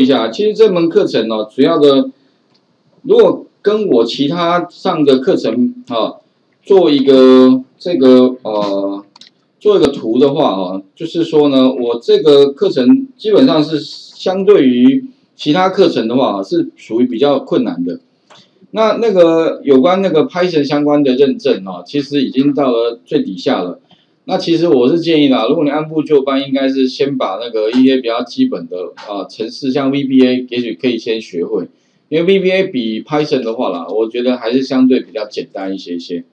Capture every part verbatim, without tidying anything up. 一下，其实这门课程哦，主要的如果跟我其他上的课程啊，做一个这个呃，做一个图的话啊，就是说呢，我这个课程基本上是相对于其他课程的话，是属于比较困难的。那那个有关那个 Python 相关的认证啊，其实已经到了最底下了。 那其实我是建议啦，如果你按部就班，应该是先把那个一些比较基本的啊程式，像 V B A， 也许可以先学会，因为 V B A 比 Python 的话啦，我觉得还是相对比较简单一些些，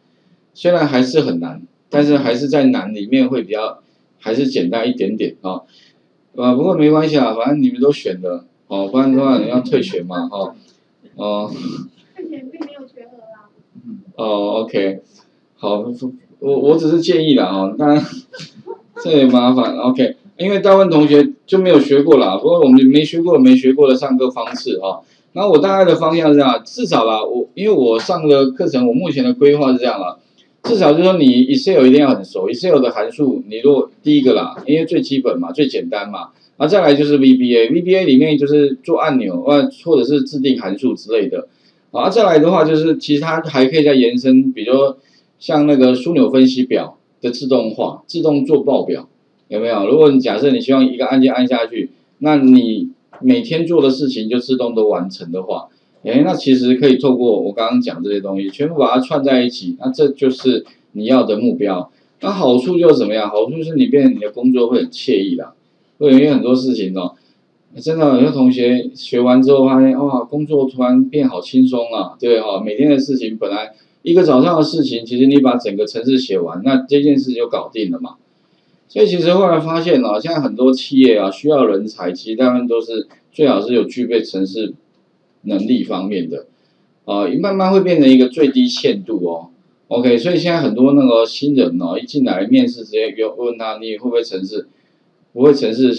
虽然还是很难，但是还是在难里面会比较还是简单一点点啊，啊不过没关系啊，反正你们都选了哦，不然的话你要退学嘛哈，哦，退学并没有全额啊，哦 ，OK， 好。 我我只是建议啦哦，当然这也麻烦 ，OK， 因为大部分同学就没有学过啦，不过我们没学过没学过的上课方式哦。那我大概的方向是这样，至少啦，我因为我上的课程，我目前的规划是这样啦，至少就是说你 Excel 一定要很熟 ，Excel 的函数你如果第一个啦，因为最基本嘛，最简单嘛，然后再来就是 V B A，V B A 里面就是做按钮啊，或者是制定函数之类的，啊，再来的话就是其实它还可以再延伸，比如说。 像那个枢纽分析表的自动化、自动做报表，有没有？如果你假设你希望一个按键按下去，那你每天做的事情就自动都完成的话，哎，那其实可以透过我刚刚讲这些东西，全部把它串在一起，那这就是你要的目标。那好处就是怎么样？好处是你变你的工作会很惬意啦，会因为很多事情哦，真的有些同学学完之后发现，哇，工作突然变好轻松啊，对哈、哦，每天的事情本来。 一个早上的事情，其实你把整个程式写完，那这件事就搞定了嘛。所以其实后来发现哦，现在很多企业啊需要人才，其实他们都是最好是有具备程式能力方面的，啊、呃，慢慢会变成一个最低限度哦。OK， 所以现在很多那个新人哦，一进来面试直接就问他你会不会程式，不会程式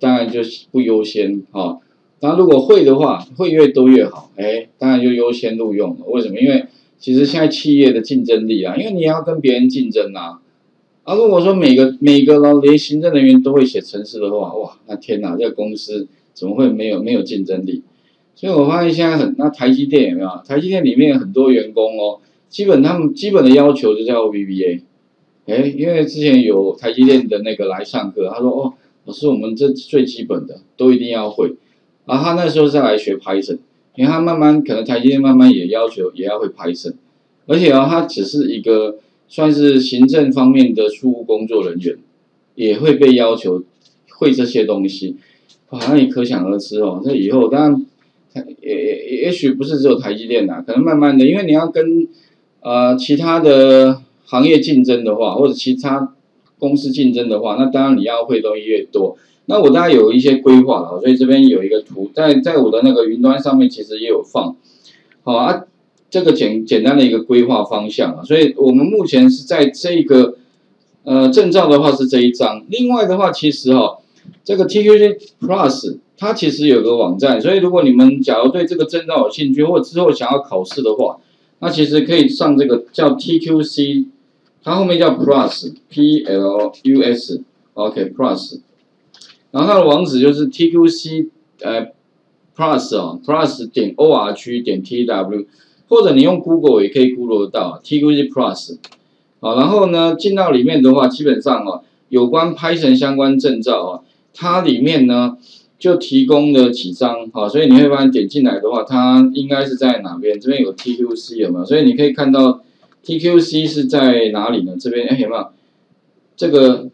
当然就不优先啊。那、哦、如果会的话，会越多越好，哎，当然就优先录用了。为什么？因为 其实现在企业的竞争力啊，因为你要跟别人竞争啊，啊，如果说每个每个呢，连行政人员都会写程式的话，哇，那天哪，这个公司怎么会没有没有竞争力？所以我发现现在很，那台积电有没有？台积电里面很多员工哦，基本他们基本的要求就叫 V B A， 哎，因为之前有台积电的那个来上课，他说哦，老师我们这最基本的都一定要会，啊，他那时候再来学 Python。 因为他慢慢可能台积电慢慢也要求也要会 Python， 而且啊，他只是一个算是行政方面的事务工作人员，也会被要求会这些东西，哇，那也可想而知哦。那以后当然，也也也许不是只有台积电啦，可能慢慢的，因为你要跟呃其他的行业竞争的话，或者其他公司竞争的话，那当然你要会的东西越多。 那我大概有一些规划了，所以这边有一个图，在在我的那个云端上面其实也有放，好啊，这个简简单的一个规划方向啊，所以我们目前是在这个呃证照的话是这一章，另外的话其实哈、哦，这个 T Q C Plus 它其实有个网站，所以如果你们假如对这个证照有兴趣，或之后想要考试的话，那其实可以上这个叫 T Q C， 它后面叫 Plus P L U S OK Plus。 然后它的网址就是 T Q C 呃 plus 哦 plus 点 org 点 tw， 或者你用 Google 也可以 Google 到 T Q C plus， 好，然后呢进到里面的话，基本上哦有关 Python 相关证照哦，它里面呢就提供了几张哦，所以你会发现点进来的话，它应该是在哪边？这边有 T Q C 有没有？所以你可以看到 T Q C 是在哪里呢？这边哎有没有？这个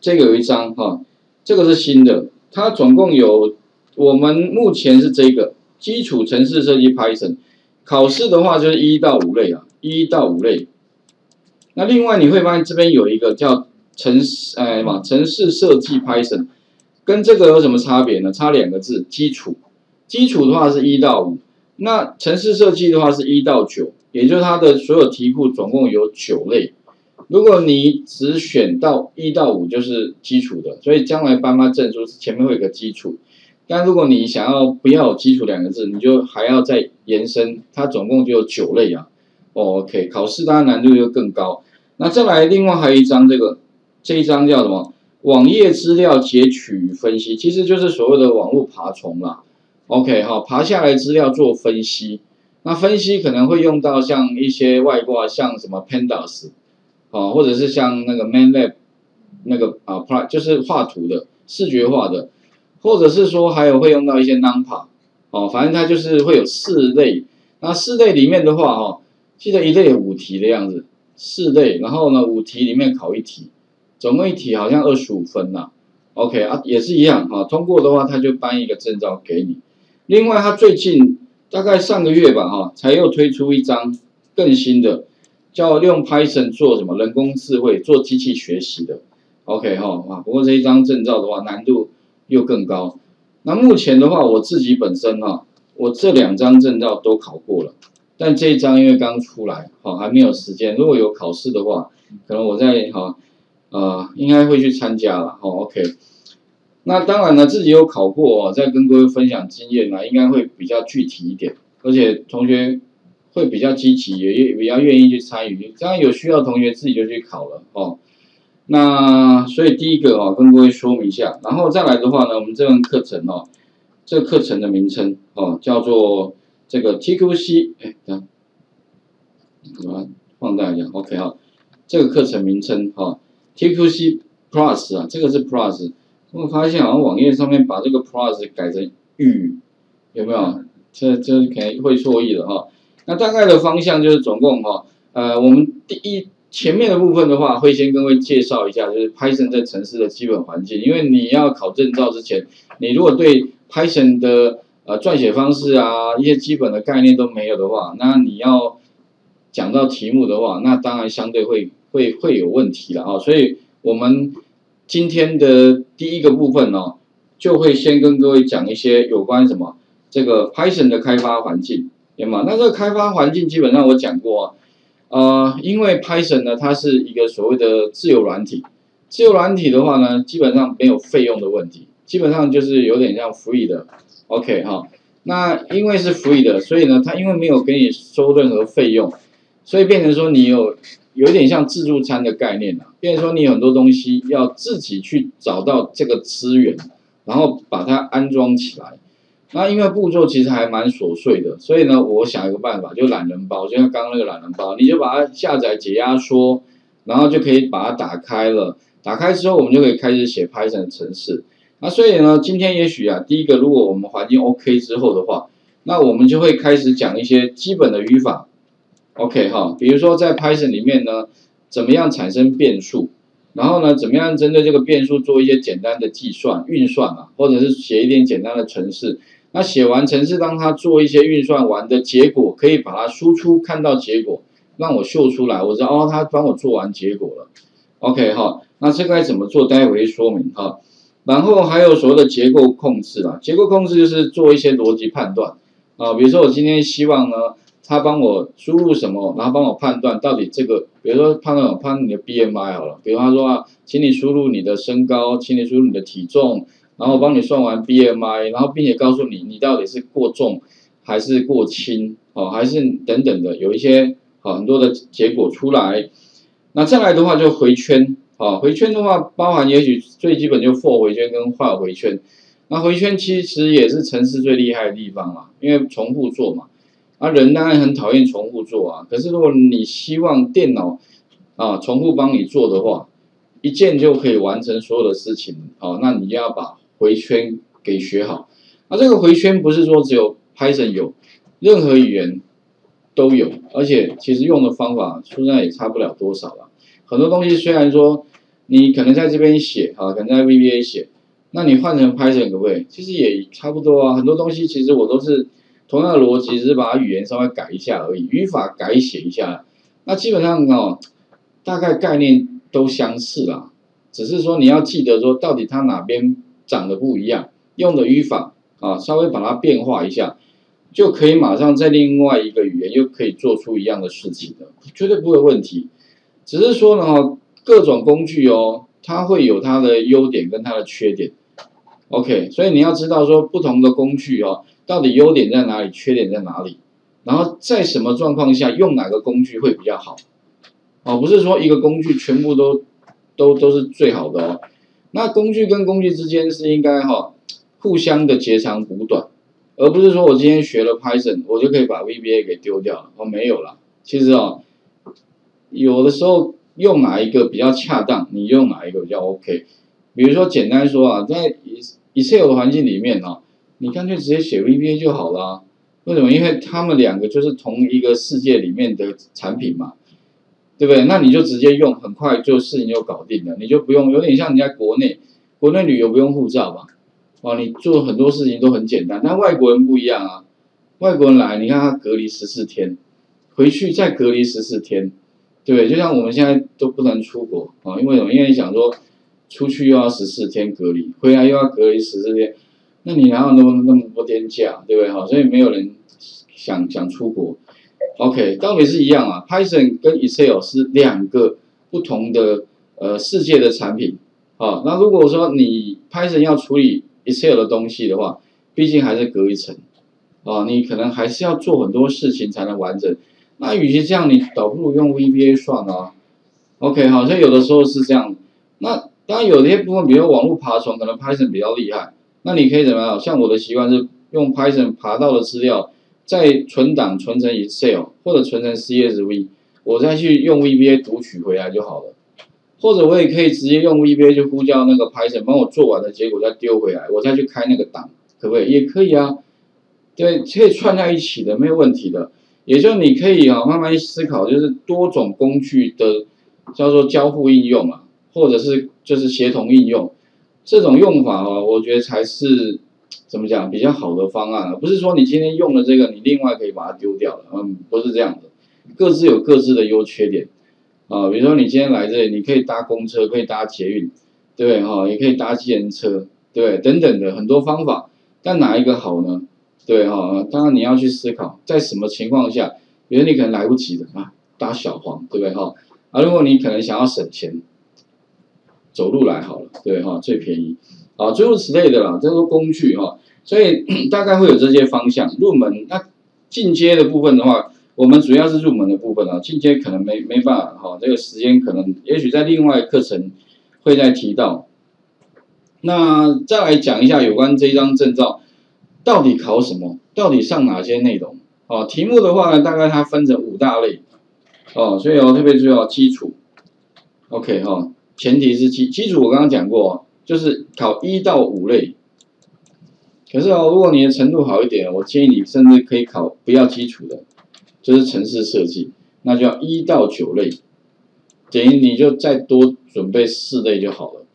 这个有一张哈。哦 这个是新的，它总共有我们目前是这个基础程式设计 Python， 考试的话就是一到五类啊，一到五类。那另外你会发现这边有一个叫程式哎嘛程式设计 Python， 跟这个有什么差别呢？差两个字，基础。基础的话是一到五，那程式设计的话是一到九，也就是它的所有题库总共有九类。 如果你只选到一到五就是基础的，所以将来颁发证书前面会有个基础。但如果你想要不要有基础两个字，你就还要再延伸，它总共就有九类啊。Oh, OK， 考试当然难度就更高。那再来，另外还有一张这个，这一张叫什么？网页资料截取与分析，其实就是所谓的网络爬虫啦。OK， 好，爬下来资料做分析。那分析可能会用到像一些外挂，像什么 Pandas， 好，或者是像那个 MATLAB 那个啊，就是画图的、视觉化的，或者是说还有会用到一些 NumPy， 哦，反正它就是会有四类。那四类里面的话，哈，记得一类有五题的样子，四类，然后呢，五题里面考一题，总共一题好像二十五分呐、啊。OK 啊，也是一样哈，通过的话，他就颁一个证照给你。 另外，它最近大概上个月吧，哈，才又推出一张更新的，叫用 Python 做什么人工智慧、做机器学习的 ，OK 哈，哇，不过这一张证照的话，难度又更高。那目前的话，我自己本身哈，我这两张证照都考过了，但这一张因为刚出来，哈，还没有时间。如果有考试的话，可能我在哈，呃，应该会去参加了，哈 ，OK。 那当然了，自己有考过哦，再跟各位分享经验呢，应该会比较具体一点，而且同学会比较积极，也比较愿意去参与。当然有需要同学自己就去考了哦。那所以第一个哦，跟各位说明一下，然后再来的话呢，我们这门课程哦，这课程的名称哦，叫做这个 T Q C， 哎，等下，把它放大一下 ，OK 哈，这个课程名称哈 ，T Q C Plus 啊，这个是 Plus。 我发现好像网页上面把这个 plus 改成预，有没有？这这可能会错意了哈。那大概的方向就是总共哈，呃，我们第一前面的部分的话，会先跟各位介绍一下，就是 Python 在程式的基本环境。因为你要考证照之前，你如果对 Python 的呃撰写方式啊一些基本的概念都没有的话，那你要讲到题目的话，那当然相对会会会有问题了啊。所以我们 今天的第一个部分哦，就会先跟各位讲一些有关什么这个 Python 的开发环境，对吗？那这个开发环境基本上我讲过啊，呃，因为 Python 呢，它是一个所谓的自由软体，自由软体的话呢，基本上没有费用的问题，基本上就是有点像 free 的 ，OK 哈、哦。那因为是 free 的，所以呢，它因为没有给你收任何费用，所以变成说你有。 有点像自助餐的概念啊，变成说你有很多东西要自己去找到这个资源，然后把它安装起来。那因为步骤其实还蛮琐碎的，所以呢，我想一个办法，就懒人包，就像刚刚那个懒人包，你就把它下载解压缩，然后就可以把它打开了。打开之后，我们就可以开始写 Python 的程式。那所以呢，今天也许啊，第一个，如果我们环境 OK 之后的话，那我们就会开始讲一些基本的语法。 OK 哈，比如说在 Python 里面呢，怎么样产生变数，然后呢，怎么样针对这个变数做一些简单的计算、运算啊，或者是写一点简单的程式。那写完程式，当它做一些运算完的结果，可以把它输出，看到结果，让我秀出来，我知道哦，它帮我做完结果了。OK 哈，那这该怎么做？待会说明哈。然后还有所谓的结构控制啦，结构控制就是做一些逻辑判断啊，比如说我今天希望呢。 他帮我输入什么，然后帮我判断到底这个，比如说判断我判你的 B M I 好了，比如他说啊，请你输入你的身高，请你输入你的体重，然后帮你算完 B M I， 然后并且告诉你你到底是过重还是过轻哦，还是等等的，有一些哦很多的结果出来。那再来的话就回圈哦，回圈的话包含也许最基本就 for 回圈跟while回圈，那回圈其实也是程式最厉害的地方嘛，因为重复做嘛。 啊，人当然很讨厌重复做啊，可是如果你希望电脑啊重复帮你做的话，一键就可以完成所有的事情哦，那你就要把回圈给学好。那、啊、这个回圈不是说只有 Python 有，任何语言都有，而且其实用的方法说实在也差不了多少了。很多东西虽然说你可能在这边写啊，可能在 V B A 写，那你换成 Python 可不可以？其实也差不多啊，很多东西其实我都是。 同样的逻辑只是把语言稍微改一下而已，语法改写一下，那基本上哦，大概概念都相似啦，只是说你要记得说到底它哪边长得不一样，用的语法啊稍微把它变化一下，就可以马上在另外一个语言又可以做出一样的事情的，绝对不会有问题。只是说呢，各种工具哦，它会有它的优点跟它的缺点。OK， 所以你要知道说不同的工具哦。 到底优点在哪里，缺点在哪里？然后在什么状况下用哪个工具会比较好？哦，不是说一个工具全部都都都是最好的哦。那工具跟工具之间是应该哈、哦、互相的截长补短。而不是说我今天学了 Python， 我就可以把 V B A 给丢掉了。哦，没有啦，其实哦，有的时候用哪一个比较恰当，你用哪一个比较 OK。比如说简单说啊，在 Excel 的环境里面哦，你干脆直接写 V B A 就好啦。为什么？因为他们两个就是同一个世界里面的产品嘛，对不对？那你就直接用，很快就事情就搞定了，你就不用有点像你在国内，国内旅游不用护照吧？哦，你做很多事情都很简单。但外国人不一样啊，外国人来，你看他隔离十四天，回去再隔离十四天，对不对？就像我们现在都不能出国啊，哦，因为什么？因为想说出去又要十四天隔离，回来又要隔离十四天，那你哪有那么那么多天假，对不对？哈，所以没有人想想出国。OK， 道理是一样啊 ，Python 跟 Excel 是两个不同的呃世界的产品。好，哦，那如果说你 Python 要处理 Excel 的东西的话，毕竟还是隔一层，哦，你可能还是要做很多事情才能完整。那与其这样，你倒不如用 V B A 算啊。OK， 好，所以有的时候是这样。那当然有些部分，比如网络爬虫，可能 Python 比较厉害，那你可以怎么样？像我的习惯是用 Python 爬到的资料，再存档存成 Excel 或者存成 C S V， 我再去用 V B A 读取回来就好了。或者我也可以直接用 V B A 去呼叫那个 Python 帮我做完的结果再丢回来，我再去开那个档，可不可以？也可以啊，对，可以串在一起的，没有问题的。也就你可以啊，慢慢思考，就是多种工具的叫做交互应用啊，或者是就是协同应用，这种用法啊，我觉得才是怎么讲比较好的方案啊。不是说你今天用了这个，你另外可以把它丢掉了，嗯，不是这样的，各自有各自的优缺点。啊，比如说你今天来这里，你可以搭公车，可以搭捷运，对不对？哈，也可以搭计程车，对不对？等等的很多方法，但哪一个好呢？对哈，当然你要去思考，在什么情况下，比如你可能来不及的啊，搭小黄，对不对？哈，啊，如果你可能想要省钱，走路来好了，对不对？哈，最便宜，啊，诸如此类的啦，这都工具哈，所以大概会有这些方向。入门那进阶的部分的话。我们主要是入门的部分啊，进阶可能没没办法哈，这个时间可能也许在另外课程会再提到。那再来讲一下有关这张证照到底考什么，到底上哪些内容哦。题目的话呢，大概它分成五大类哦，所以哦特别重要基础。OK 哈，哦，前提是基基础我刚刚讲过，就是考一到五类。可是哦，如果你的程度好一点，我建议你甚至可以考不要基础的。就是程式设计，那就要一到九类，等于你就再多准备四类就好了。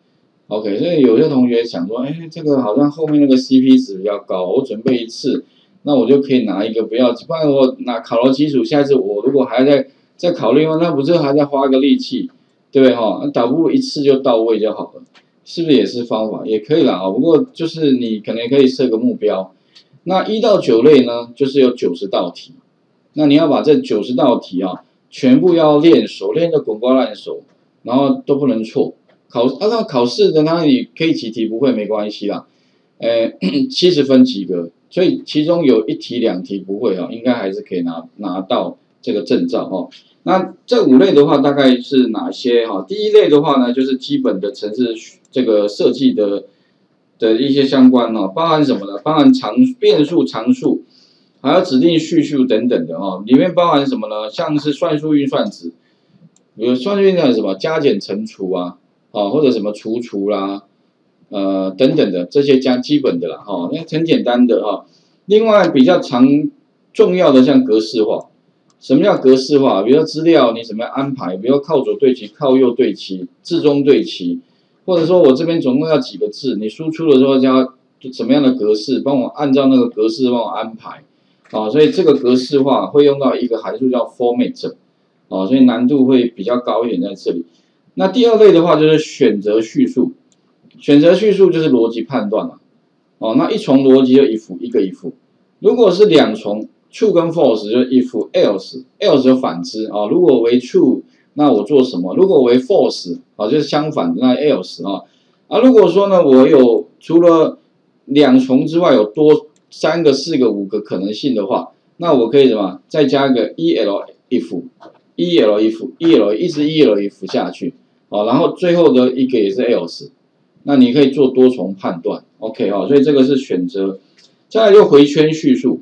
OK， 所以有些同学想说，哎，这个好像后面那个 C P 值比较高，我准备一次，那我就可以拿一个不要，不然我拿考了基础，下次我如果还在再考虑的话，那不是还在花个力气，对不对哈？倒不如一次就到位就好了，是不是也是方法？也可以啦啊，不过就是你可能可以设个目标。那一到九类呢，就是有九十道题。那你要把这九十道题啊，全部要练熟，练得滚瓜烂熟，然后都不能错。考按照考试的，那你可以几题不会没关系啦，呃，七十分及格。所以其中有一题两题不会啊，应该还是可以拿拿到这个证照哈。那这五类的话，大概是哪些哈？第一类的话呢，就是基本的程式这个设计的的一些相关哦，包含什么呢？包含常变数、常数。还有指定叙述等等的哦，里面包含什么呢？像是算术运算子，有算术运算什么加减乘除啊，哦或者什么除除啦，呃等等的这些加基本的啦，哦那很简单的哈、哦。另外比较常重要的像格式化，什么叫格式化？比如说资料你怎么样安排？比如说靠左对齐、靠右对齐、字中对齐，或者说我这边总共要几个字，你输出的时候要什么样的格式？帮我按照那个格式帮我安排。哦，所以这个格式化会用到一个函数叫 format， 哦，所以难度会比较高一点在这里。那第二类的话就是选择叙述，选择叙述就是逻辑判断了、啊。哦，那一重逻辑就 if 一个 if， 如果是两重 true 跟 false 就 if else，else else 就反之啊、哦。如果为 true， 那我做什么？如果为 false， 啊、哦、就是相反的那 else 啊、哦。啊，如果说呢我有除了两重之外有多三个、四个、五个可能性的话，那我可以什么？再加一个 el if， el if， el 一直 el if 下去，哦，然后最后的一个也是 else， 那你可以做多重判断 ，OK 哦，所以这个是选择再来就回圈叙述。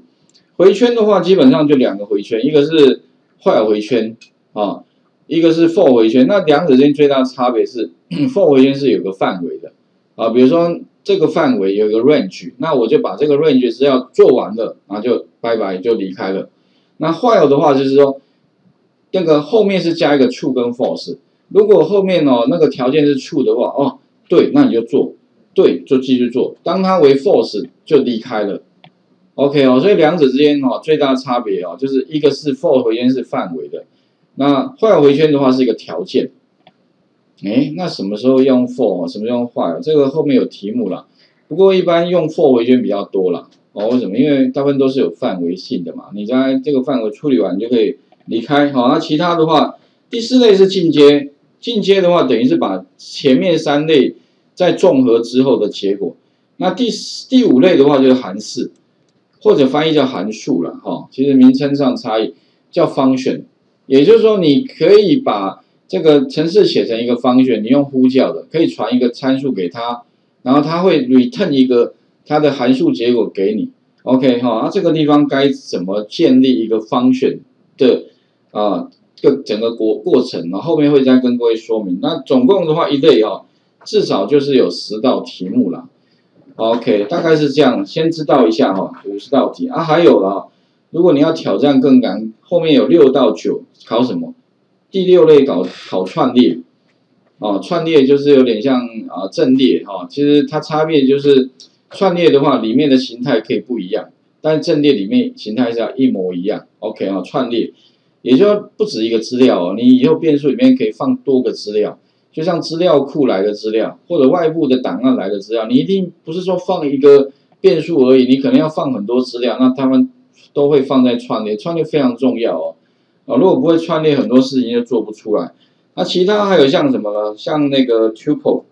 回圈的话，基本上就两个回圈，一个是while回圈啊，一个是for回圈。那两者之间最大的差别是for回圈是有个范围的啊，比如说这个范围有一个 range， 那我就把这个 range 只要做完了，然后就拜拜就离开了。那while的话就是说，那个后面是加一个 true 跟 false。 如果后面哦那个条件是 true 的话，哦对，那你就做，对就继续做。当它为 false 就离开了。OK 哦，所以两者之间哦最大的差别哦，就是一个是 for 回圈是范围的，那while回圈的话是一个条件。哎，那什么时候用 for 什么时候用while？这个后面有题目啦。不过一般用 for 回圈比较多啦。哦，为什么？因为大部分都是有范围性的嘛，你在这个范围处理完就可以离开。好，那其他的话，第四类是进阶。 进阶的话，等于是把前面三类再综合之后的结果。那第第五类的话就是函式，或者翻译叫函数了哈、哦。其实名称上差异叫 function， 也就是说你可以把这个程式写成一个 function， 你用呼叫的，可以传一个参数给它，然后它会 return 一个它的函数结果给你。OK 哈、哦，那这个地方该怎么建立一个 function 的啊？呃 个整个过过程，然后后面会再跟各位说明。那总共的话，一类哦，至少就是有十道题目啦。OK， 大概是这样，先知道一下哈、哦，五十道题啊，还有啦，如果你要挑战更难，后面有六到九考什么？第六类搞考串列，哦，串列就是有点像啊阵列哈、哦，其实它差别就是串列的话，里面的形态可以不一样，但阵列里面形态是要一模一样。OK 啊、哦，串列。 也就不止一个资料哦，你以后变数里面可以放多个资料，就像资料库来的资料，或者外部的档案来的资料，你一定不是说放一个变数而已，你可能要放很多资料，那他们都会放在串列，串列非常重要哦。啊、哦，如果不会串列，很多事情就做不出来。那其他还有像什么呢？像那个 tuple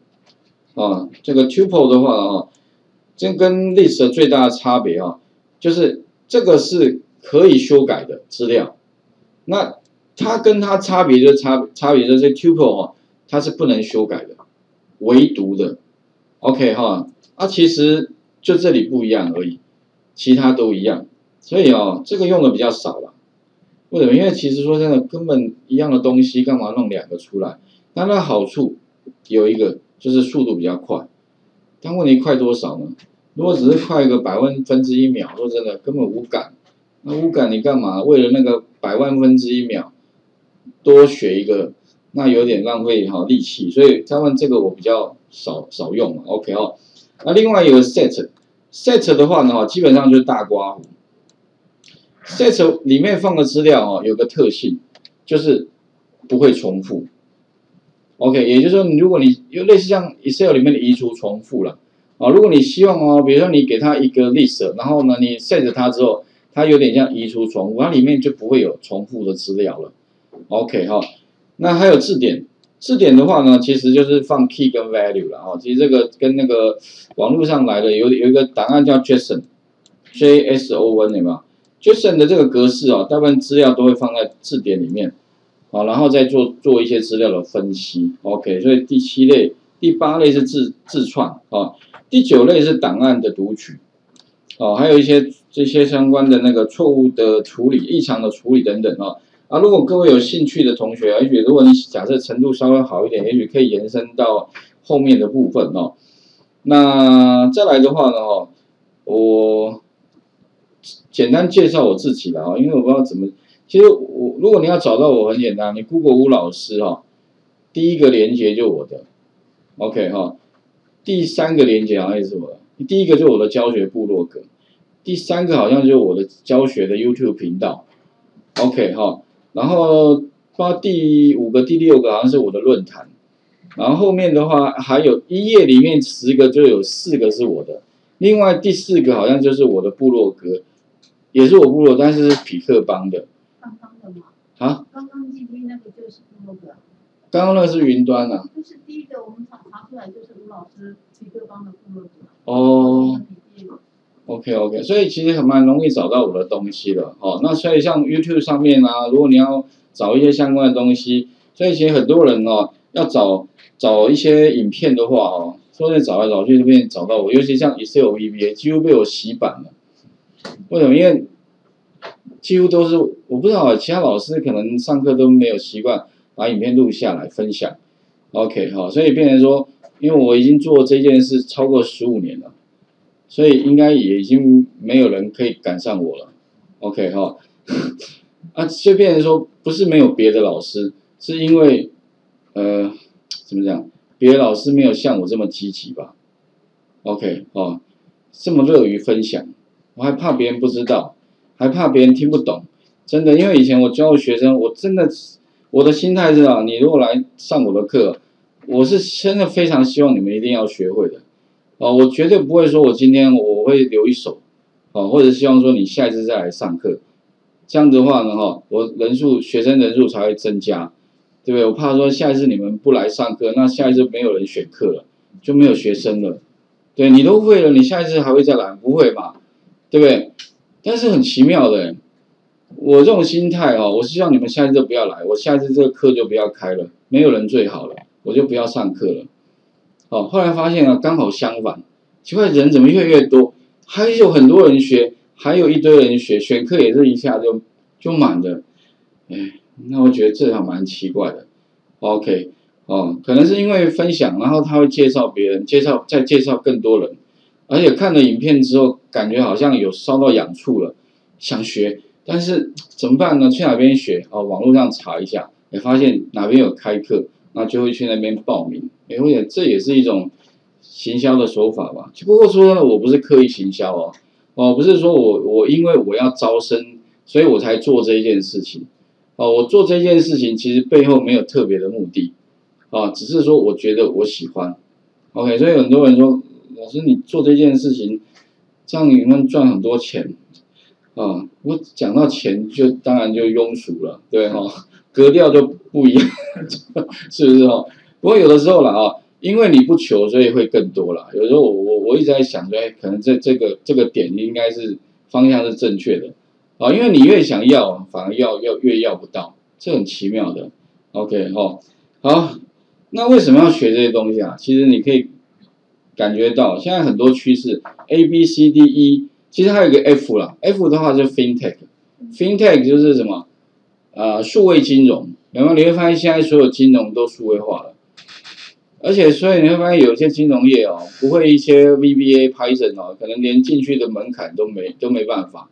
啊、哦，这个 tuple 的话啊、哦，这跟 list 最大的差别啊、哦，就是这个是可以修改的资料。 那它跟它差别就差差别就是 tuple 哦，它是不能修改的，唯独的 ，OK 哈、哦，啊其实就这里不一样而已，其他都一样，所以哦这个用的比较少了，为什么？因为其实说真的，根本一样的东西，干嘛弄两个出来？那它好处有一个就是速度比较快，但问题快多少呢？如果只是快个百万分之一秒，说真的根本无感。 那无感你干嘛？为了那个百万分之一秒多学一个，那有点浪费哈力气，所以他们这个我比较少少用嘛 ，OK 哦。那另外有个 set，set set 的话呢，基本上就是大刮胡。set 里面放的资料哦，有个特性就是不会重复 ，OK， 也就是说，如果你有类似像 Excel 里面的移除重复了啊，如果你希望哦，比如说你给它一个 list， 然后呢你 set 它之后。 它有点像移除重复，它里面就不会有重复的资料了。OK 哈、哦，那还有字典，字典的话呢，其实就是放 key 跟 value 了哈、哦。其实这个跟那个网络上来的有有一个档案叫 JSON，J S O N 对吧 ？JSON 的这个格式哦，大部分资料都会放在字典里面，好、哦，然后再做做一些资料的分析。OK， 所以第七类、第八类是自自创啊、哦，第九类是档案的读取。 哦，还有一些这些相关的那个错误的处理、异常的处理等等哦。啊，如果各位有兴趣的同学，也许如果你假设程度稍微好一点，也许可以延伸到后面的部分哦。那再来的话呢，哦，我简单介绍我自己了啊、哦，因为我不知道怎么。其实我如果你要找到我很简单，你 Google 吴老师哦，第一个连接就我的 ，OK 哈、哦，第三个连接好像也是我的。 第一个就是我的教学部落格，第三个好像就是我的教学的 YouTube 频道 ，OK 哈，然后到第五个、第六个好像是我的论坛，然后后面的话还有一页里面十个就有四个是我的，另外第四个好像就是我的部落格，也是我部落，但是是匹克帮的。刚刚的吗？啊？刚刚进去那个就是部落格。刚刚那是云端啊。就是第一个我们查查出来就是吴老师匹克帮的部落格。 哦、oh, ，OK OK， 所以其实很蛮容易找到我的东西了哦。那所以像 YouTube 上面啊，如果你要找一些相关的东西，所以其实很多人哦，要找找一些影片的话哦，所以找来找去就变找到我，尤其像 Excel V B A 几乎被我洗版了。为什么？因为几乎都是我不知道，其他老师可能上课都没有习惯把影片录下来分享。OK 哈，所以变成说，因为我已经做这件事超过十五年了，所以应该也已经没有人可以赶上我了。OK 哈，啊，所以变成说不是没有别的老师，是因为呃怎么讲，别的老师没有像我这么积极吧。 OK 哦，这么乐于分享，我还怕别人不知道，还怕别人听不懂，真的，因为以前我教学生，我真的我的心态是啊，你如果来上我的课，我是真的非常希望你们一定要学会的，哦，我绝对不会说我今天我会留一手，哦，或者希望说你下一次再来上课，这样子的话呢，哈，我人数学生人数才会增加，对不对？我怕说下一次你们不来上课，那下一次没有人选课了，就没有学生了。 对你都会了，你下一次还会再来？不会嘛，对不对？但是很奇妙的，我这种心态哦，我是希望你们下一次不要来，我下一次这个课就不要开了，没有人最好了，我就不要上课了。哦，后来发现啊，刚好相反，奇怪人怎么越来越多？还有很多人学，还有一堆人学，选课也是一下就就满了。哎，那我觉得这还蛮奇怪的。OK。 哦，可能是因为分享，然后他会介绍别人，介绍再介绍更多人，而且看了影片之后，感觉好像有烧到痒处了，想学，但是怎么办呢？去哪边学？哦，网络上查一下，也发现哪边有开课，那就会去那边报名。哎，我也这也是一种行销的手法吧。只不过说呢，我不是刻意行销哦，哦，不是说我我因为我要招生，所以我才做这一件事情。哦，我做这件事情其实背后没有特别的目的。 啊，只是说我觉得我喜欢 ，OK， 所以很多人说，老师你做这件事情，这样你能赚很多钱，啊，我讲到钱就当然就庸俗了，对哈、哦，格调就不一样，是不是哦？不过有的时候啦啊，因为你不求，所以会更多啦。有时候我我我一直在想说，哎，可能这这个这个点应该是方向是正确的，啊，因为你越想要，反而要要越要不到，这很奇妙的 ，OK 哦，好。 那为什么要学这些东西啊？其实你可以感觉到，现在很多趋势 A B C D E， 其实还有一个 F 啦 ，F 的话就是 FinTech，FinTech 就是什么？呃，数位金融，然后你会发现现在所有金融都数位化了，而且所以你会发现有些金融业哦，不会一些 V B A Python 哦，可能连进去的门槛都没都没办法，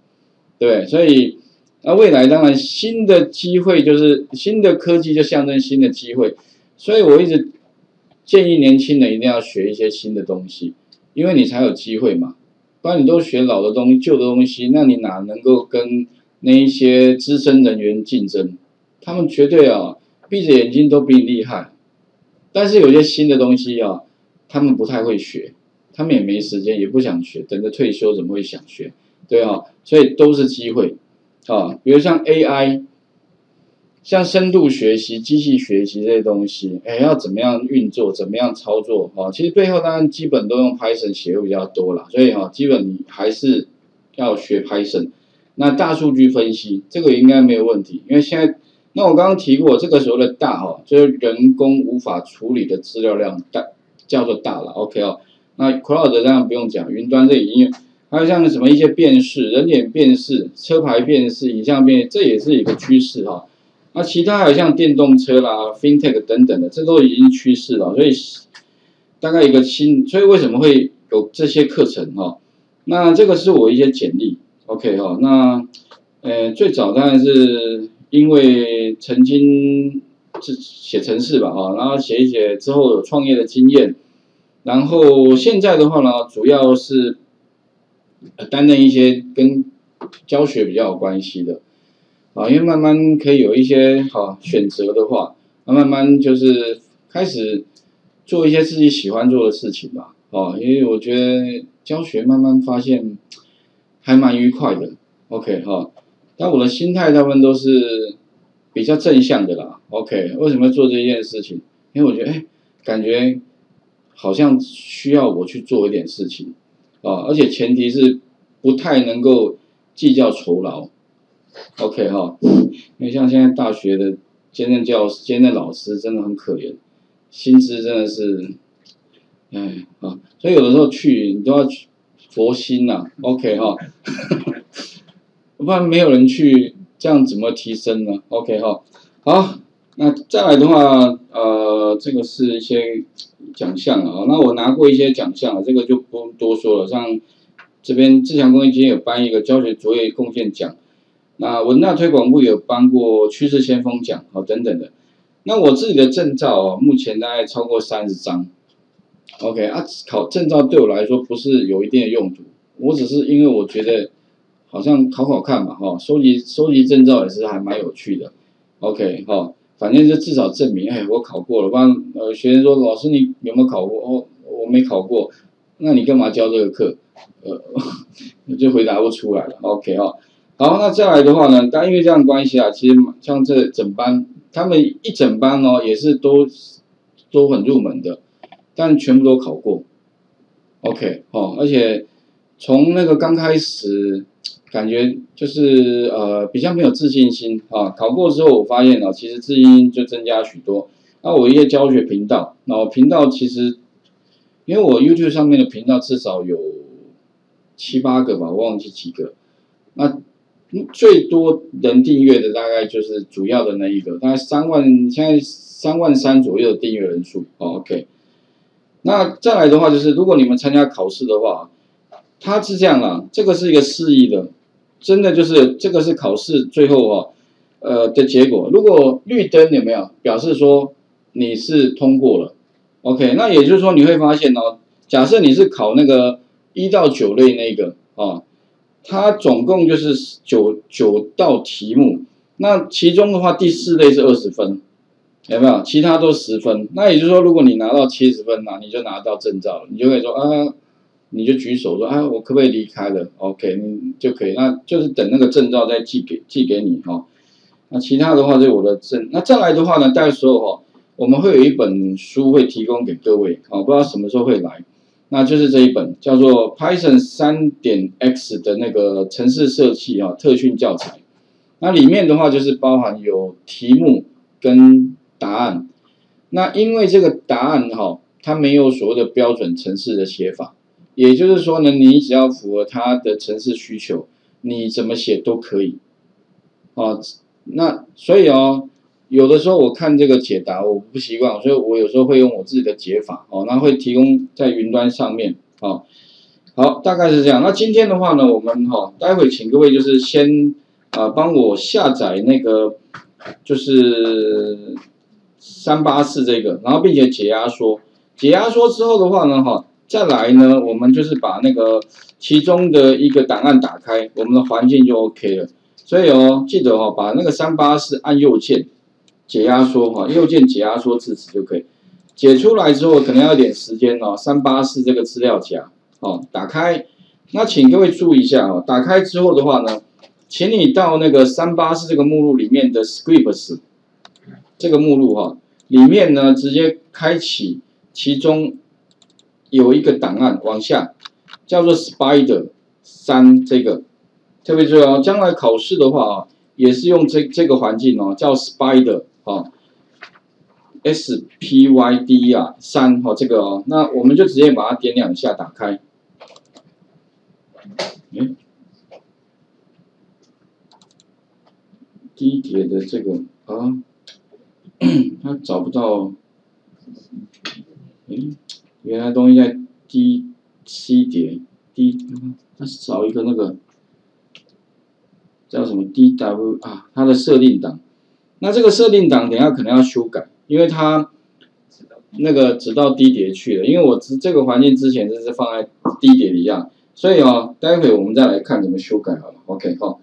对，所以那、啊、未来当然新的机会就是新的科技就象征新的机会。 所以我一直建议年轻人一定要学一些新的东西，因为你才有机会嘛。不然你都学老的东西、旧的东西，那你哪能够跟那一些资深人员竞争？他们绝对啊，闭着眼睛都比你厉害。但是有些新的东西啊，他们不太会学，他们也没时间，也不想学，等着退休怎么会想学？对啊，所以都是机会啊。比如像 A I。 像深度学习、机器学习这些东西，哎，要怎么样运作，怎么样操作啊、哦？其实背后当然基本都用 Python 写的比较多啦，所以哈、哦，基本你还是要学 Python。那大数据分析这个应该没有问题，因为现在那我刚刚提过，这个所谓的大哈、哦，就是人工无法处理的资料量大，叫做大了。OK 哦，那 Cloud 当然不用讲，云端这已经还有像什么一些辨识、人脸辨识、车牌辨识、影像辨识，这也是一个趋势哈、哦。 那、啊、其他还有像电动车啦、FinTech 等等的，这都已经趋势了，所以大概一个新，所以为什么会有这些课程哈、哦？那这个是我一些简历 ，OK 哈、哦。那呃最早当然是因为曾经写程式吧哈，然后写一写之后有创业的经验，然后现在的话呢，主要是担任一些跟教学比较有关系的。 啊，因为慢慢可以有一些好选择的话，那慢慢就是开始做一些自己喜欢做的事情吧。哦，因为我觉得教学慢慢发现还蛮愉快的。OK 哈、哦，但我的心态大部分都是比较正向的啦。OK， 为什么要做这件事情？因为我觉得哎，感觉好像需要我去做一点事情啊、哦，而且前提是不太能够计较酬劳。 OK 哈，因为像现在大学的兼任教师、兼任老师真的很可怜，薪资真的是，哎啊，所以有的时候去你都要佛心呐、啊。OK 哈，不然没有人去，这样怎么提升呢 ？OK 哈，好，那再来的话，呃，这个是一些奖项啊，那我拿过一些奖项啊，这个就不多说了，像这边自强工业基金有颁一个教学卓越贡献奖，那文大推广部有颁过趋势先锋奖啊等等的。那我自己的证照啊，目前大概超过三十张。 OK 啊，考证照对我来说不是有一定的用途，我只是因为我觉得好像考考看嘛，哈，收集收集证照也是还蛮有趣的。OK 哈、哦，反正就至少证明，哎，我考过了。不然呃，学生说老师你有没有考过？哦，我没考过，那你干嘛教这个课？呃，我就回答不出来了。OK 哈、哦，好，那再来的话呢，但因为这样关系啊，其实像这整班，他们一整班哦，也是都都很入门的。 但全部都考过 ，OK 哦，而且从那个刚开始，感觉就是呃比较没有自信心啊。考过之后，我发现啊，其实自信心就增加许多。那、啊、我一些教学频道，那我频道其实，因为我 YouTube 上面的频道至少有七八个吧，我忘记几个。那最多人订阅的大概就是主要的那一个，大概三万，现在三万三左右的订阅人数、哦、，OK。 那再来的话就是，如果你们参加考试的话，它是这样啦、啊，这个是一个示意的，真的就是这个是考试最后啊，呃的结果。如果绿灯有没有表示说你是通过了 ？OK， 那也就是说你会发现哦，假设你是考那个一到九类那个啊，它总共就是九九道题目，那其中的话第四类是二十分。 有没有？其他都十分，那也就是说，如果你拿到七十分啊，你就拿到证照了，你就可以说啊，你就举手说啊，我可不可以离开了 ？OK， 你就可以，那就是等那个证照再寄给寄给你哈、哦。那其他的话就是我的证，那再来的话呢，到时候哈，我们会有一本书会提供给各位，好、哦，不知道什么时候会来，那就是这一本叫做 Python 三点 X 的那个程式设计啊、哦、特训教材，那里面的话就是包含有题目跟 答案，那因为这个答案哈、哦，它没有所谓的标准程式的写法，也就是说呢，你只要符合它的程式需求，你怎么写都可以。哦，那所以哦，有的时候我看这个解答我不习惯，所以我有时候会用我自己的解法哦，那会提供在云端上面哦。好，大概是这样。那今天的话呢，我们哈、哦，待会请各位就是先啊、呃、帮我下载那个就是。 三八四这个，然后并且解压缩，解压缩之后的话呢，哈，再来呢，我们就是把那个其中的一个档案打开，我们的环境就 OK 了。所以哦，记得哦，把那个三八四按右键解压缩哈，右键解压缩至此就可以。解出来之后可能要点时间哦。三八四这个资料夹哦，打开，那请各位注意一下哦，打开之后的话呢，请你到那个三八四这个目录里面的 Scripts。 这个目录哈、啊，里面呢直接开启，其中有一个档案往下叫做 Spider 三这个，特别注意哦，将来考试的话啊，也是用这这个环境哦，叫 Spider 啊 ，S P Y D 啊三哈、哦、这个哦，那我们就直接把它点两下打开，哎，地铁的这个啊。 他找不到，诶，原来东西在 D C 碟 D， 他找一个那个叫什么 D W 啊，它的设定档。那这个设定档等下可能要修改，因为它那个只到 D 碟去了，因为我这个环境之前就是放在 D 碟底下，所以哦，待会我们再来看怎么修改好了。OK 好。